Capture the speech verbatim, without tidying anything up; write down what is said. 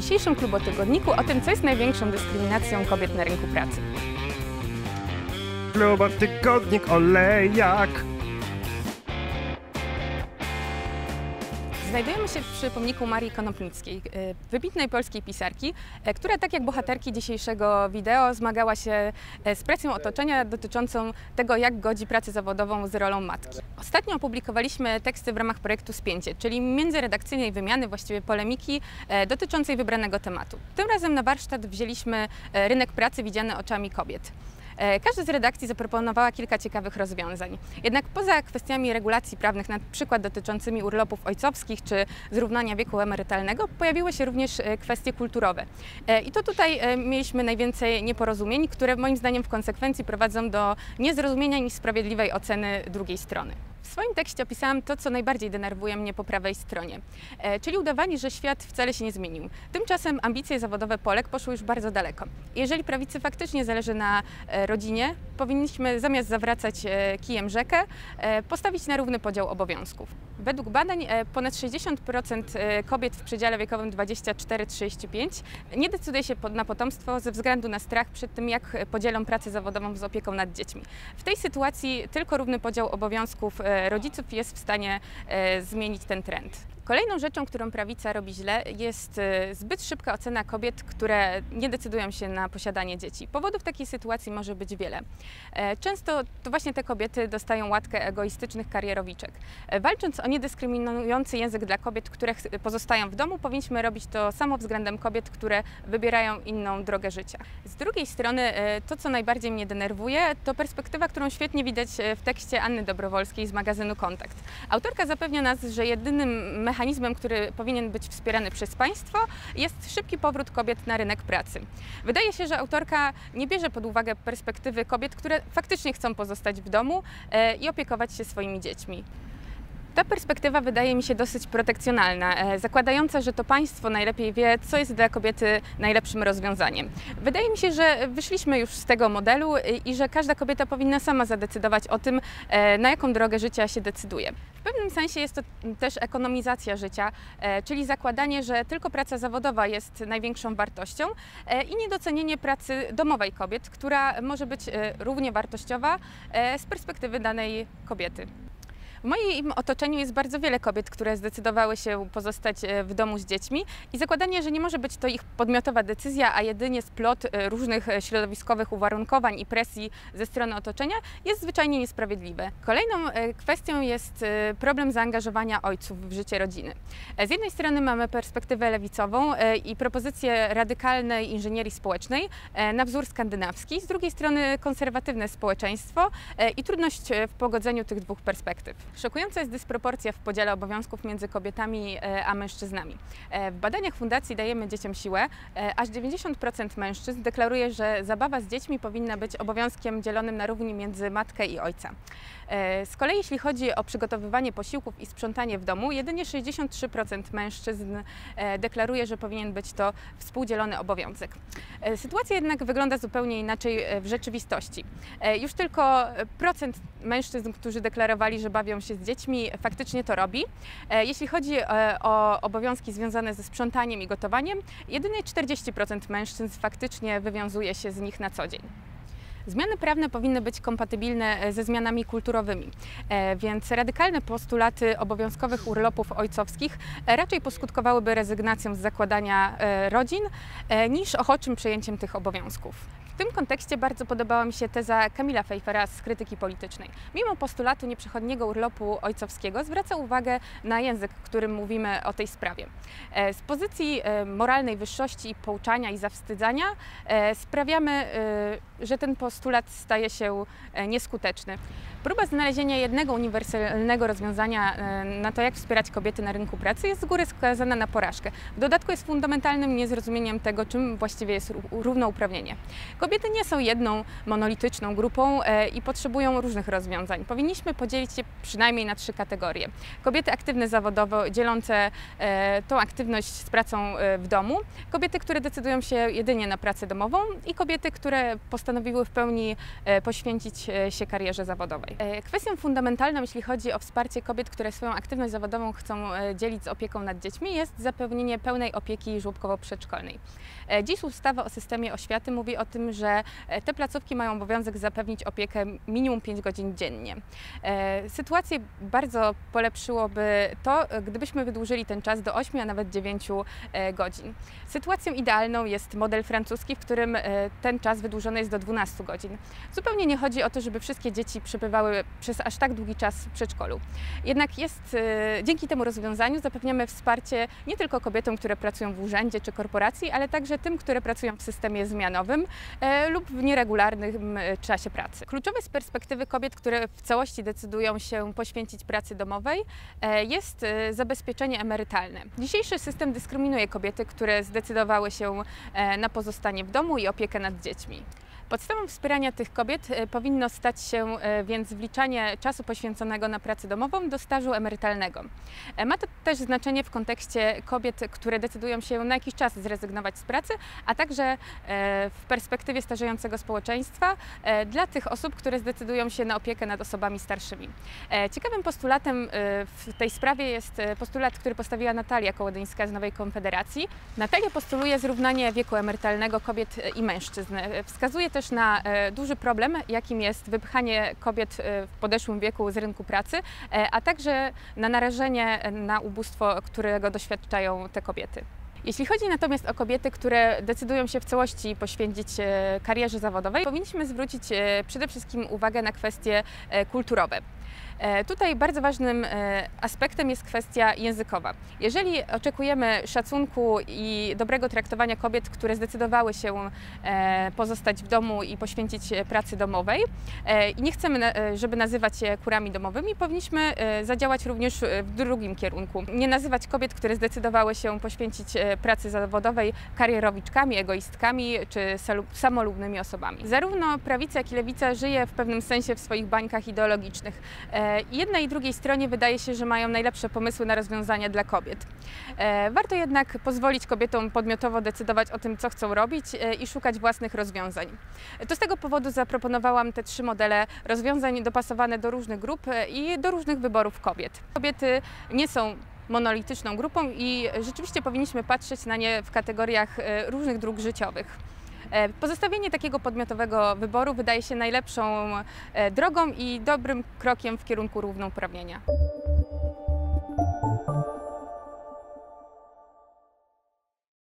dzisiejszym klubotygodniku o tym, co jest największą dyskryminacją kobiet na rynku pracy. Klubotygodnik Olejak! Znajdujemy się przy pomniku Marii Konopnickiej, wybitnej polskiej pisarki, która tak jak bohaterki dzisiejszego wideo zmagała się z presją otoczenia dotyczącą tego, jak godzi pracę zawodową z rolą matki. Ostatnio opublikowaliśmy teksty w ramach projektu Spięcie, czyli międzyredakcyjnej wymiany, właściwie polemiki dotyczącej wybranego tematu. Tym razem na warsztat wzięliśmy rynek pracy widziany oczami kobiet. Każda z redakcji zaproponowała kilka ciekawych rozwiązań. Jednak poza kwestiami regulacji prawnych, na przykład dotyczącymi urlopów ojcowskich czy zrównania wieku emerytalnego, pojawiły się również kwestie kulturowe. I to tutaj mieliśmy najwięcej nieporozumień, które moim zdaniem w konsekwencji prowadzą do niezrozumienia i niesprawiedliwej oceny drugiej strony. W swoim tekście opisałam to, co najbardziej denerwuje mnie po prawej stronie, e, czyli udawanie, że świat wcale się nie zmienił. Tymczasem ambicje zawodowe Polek poszły już bardzo daleko. Jeżeli prawicy faktycznie zależy na e, rodzinie, powinniśmy zamiast zawracać e, kijem rzekę, e, postawić na równy podział obowiązków. Według badań e, ponad sześćdziesiąt procent kobiet w przedziale wiekowym dwadzieścia cztery do trzydziestu pięciu nie decyduje się na potomstwo ze względu na strach przed tym, jak podzielą pracę zawodową z opieką nad dziećmi. W tej sytuacji tylko równy podział obowiązków e, rodziców jest w stanie e, zmienić ten trend. Kolejną rzeczą, którą prawica robi źle, jest zbyt szybka ocena kobiet, które nie decydują się na posiadanie dzieci. Powodów takiej sytuacji może być wiele. Często to właśnie te kobiety dostają łatkę egoistycznych karierowiczek. Walcząc o niedyskryminujący język dla kobiet, które pozostają w domu, powinniśmy robić to samo względem kobiet, które wybierają inną drogę życia. Z drugiej strony to, co najbardziej mnie denerwuje, to perspektywa, którą świetnie widać w tekście Anny Dobrowolskiej z magazynu Kontakt. Autorka zapewnia nas, że jedynym mechanizmem, Mechanizmem, który powinien być wspierany przez państwo, jest szybki powrót kobiet na rynek pracy. Wydaje się, że autorka nie bierze pod uwagę perspektywy kobiet, które faktycznie chcą pozostać w domu i opiekować się swoimi dziećmi. Ta perspektywa wydaje mi się dosyć protekcjonalna, zakładająca, że to państwo najlepiej wie, co jest dla kobiety najlepszym rozwiązaniem. Wydaje mi się, że wyszliśmy już z tego modelu i że każda kobieta powinna sama zadecydować o tym, na jaką drogę życia się decyduje. W pewnym sensie jest to też ekonomizacja życia, czyli zakładanie, że tylko praca zawodowa jest największą wartością i niedocenienie pracy domowej kobiet, która może być równie wartościowa z perspektywy danej kobiety. W moim otoczeniu jest bardzo wiele kobiet, które zdecydowały się pozostać w domu z dziećmi i zakładanie, że nie może być to ich podmiotowa decyzja, a jedynie splot różnych środowiskowych uwarunkowań i presji ze strony otoczenia jest zwyczajnie niesprawiedliwe. Kolejną kwestią jest problem zaangażowania ojców w życie rodziny. Z jednej strony mamy perspektywę lewicową i propozycje radykalnej inżynierii społecznej na wzór skandynawski, z drugiej strony konserwatywne społeczeństwo i trudność w pogodzeniu tych dwóch perspektyw. Szokująca jest dysproporcja w podziale obowiązków między kobietami a mężczyznami. W badaniach Fundacji Dajemy Dzieciom Siłę aż dziewięćdziesiąt procent mężczyzn deklaruje, że zabawa z dziećmi powinna być obowiązkiem dzielonym na równi między matkę i ojca. Z kolei jeśli chodzi o przygotowywanie posiłków i sprzątanie w domu, jedynie sześćdziesiąt trzy procent mężczyzn deklaruje, że powinien być to współdzielony obowiązek. Sytuacja jednak wygląda zupełnie inaczej w rzeczywistości. Już tylko procent mężczyzn, którzy deklarowali, że bawi się z dziećmi, faktycznie to robi. Jeśli chodzi o obowiązki związane ze sprzątaniem i gotowaniem, jedynie czterdzieści procent mężczyzn faktycznie wywiązuje się z nich na co dzień. Zmiany prawne powinny być kompatybilne ze zmianami kulturowymi, więc radykalne postulaty obowiązkowych urlopów ojcowskich raczej poskutkowałyby rezygnacją z zakładania rodzin niż ochoczym przejęciem tych obowiązków. W tym kontekście bardzo podobała mi się teza Kamila Fajfera z Krytyki Politycznej. Mimo postulatu nieprzechodniego urlopu ojcowskiego zwraca uwagę na język, którym mówimy o tej sprawie. Z pozycji moralnej wyższości, pouczania i zawstydzania sprawiamy, że ten postulat staje się nieskuteczny. Próba znalezienia jednego uniwersalnego rozwiązania na to, jak wspierać kobiety na rynku pracy, jest z góry skazana na porażkę. W dodatku jest fundamentalnym niezrozumieniem tego, czym właściwie jest równouprawnienie. Kobiety nie są jedną monolityczną grupą i potrzebują różnych rozwiązań. Powinniśmy podzielić je przynajmniej na trzy kategorie. Kobiety aktywne zawodowo, dzielące tą aktywność z pracą w domu, kobiety, które decydują się jedynie na pracę domową i kobiety, które postanowiły w pełni poświęcić się karierze zawodowej. Kwestią fundamentalną, jeśli chodzi o wsparcie kobiet, które swoją aktywność zawodową chcą dzielić z opieką nad dziećmi, jest zapewnienie pełnej opieki żłobkowo-przedszkolnej. Dziś ustawa o systemie oświaty mówi o tym, że te placówki mają obowiązek zapewnić opiekę minimum pięć godzin dziennie. Sytuację bardzo polepszyłoby to, gdybyśmy wydłużyli ten czas do ośmiu, a nawet dziewięciu godzin. Sytuacją idealną jest model francuski, w którym ten czas wydłużony jest do dwunastu godzin. Zupełnie nie chodzi o to, żeby wszystkie dzieci przebywały przez aż tak długi czas w przedszkolu. Jednak jest, dzięki temu rozwiązaniu zapewniamy wsparcie nie tylko kobietom, które pracują w urzędzie czy korporacji, ale także tym, które pracują w systemie zmianowym lub w nieregularnym czasie pracy. Kluczowe z perspektywy kobiet, które w całości decydują się poświęcić pracy domowej, jest zabezpieczenie emerytalne. Dzisiejszy system dyskryminuje kobiety, które zdecydowały się na pozostanie w domu i opiekę nad dziećmi. Podstawą wspierania tych kobiet powinno stać się więc wliczanie czasu poświęconego na pracę domową do stażu emerytalnego. Ma to też znaczenie w kontekście kobiet, które decydują się na jakiś czas zrezygnować z pracy, a także w perspektywie starzejącego społeczeństwa dla tych osób, które zdecydują się na opiekę nad osobami starszymi. Ciekawym postulatem w tej sprawie jest postulat, który postawiła Natalia Kołodyńska z Nowej Konfederacji. Natalia postuluje zrównanie wieku emerytalnego kobiet i mężczyzn. Wskazuje też też na duży problem, jakim jest wypchanie kobiet w podeszłym wieku z rynku pracy, a także na narażenie na ubóstwo, którego doświadczają te kobiety. Jeśli chodzi natomiast o kobiety, które decydują się w całości poświęcić karierze zawodowej, powinniśmy zwrócić przede wszystkim uwagę na kwestie kulturowe. Tutaj bardzo ważnym aspektem jest kwestia językowa. Jeżeli oczekujemy szacunku i dobrego traktowania kobiet, które zdecydowały się pozostać w domu i poświęcić pracy domowej i nie chcemy, żeby nazywać je kurami domowymi, powinniśmy zadziałać również w drugim kierunku. Nie nazywać kobiet, które zdecydowały się poświęcić pracy zawodowej karierowiczkami, egoistkami czy samolubnymi osobami. Zarówno prawica, jak i lewica żyje w pewnym sensie w swoich bańkach ideologicznych. Jednej i drugiej stronie wydaje się, że mają najlepsze pomysły na rozwiązania dla kobiet. Warto jednak pozwolić kobietom podmiotowo decydować o tym, co chcą robić i szukać własnych rozwiązań. To z tego powodu zaproponowałam te trzy modele rozwiązań dopasowane do różnych grup i do różnych wyborów kobiet. Kobiety nie są monolityczną grupą i rzeczywiście powinniśmy patrzeć na nie w kategoriach różnych dróg życiowych. Pozostawienie takiego podmiotowego wyboru wydaje się najlepszą drogą i dobrym krokiem w kierunku równouprawnienia.